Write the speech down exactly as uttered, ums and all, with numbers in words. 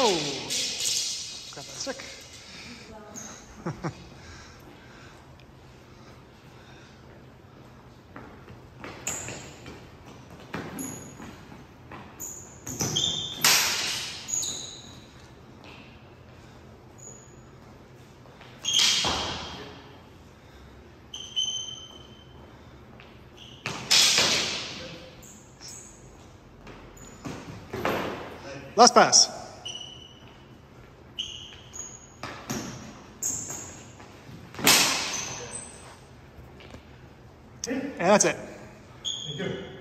Oh, got that sick. Last pass. And that's it. Thank you.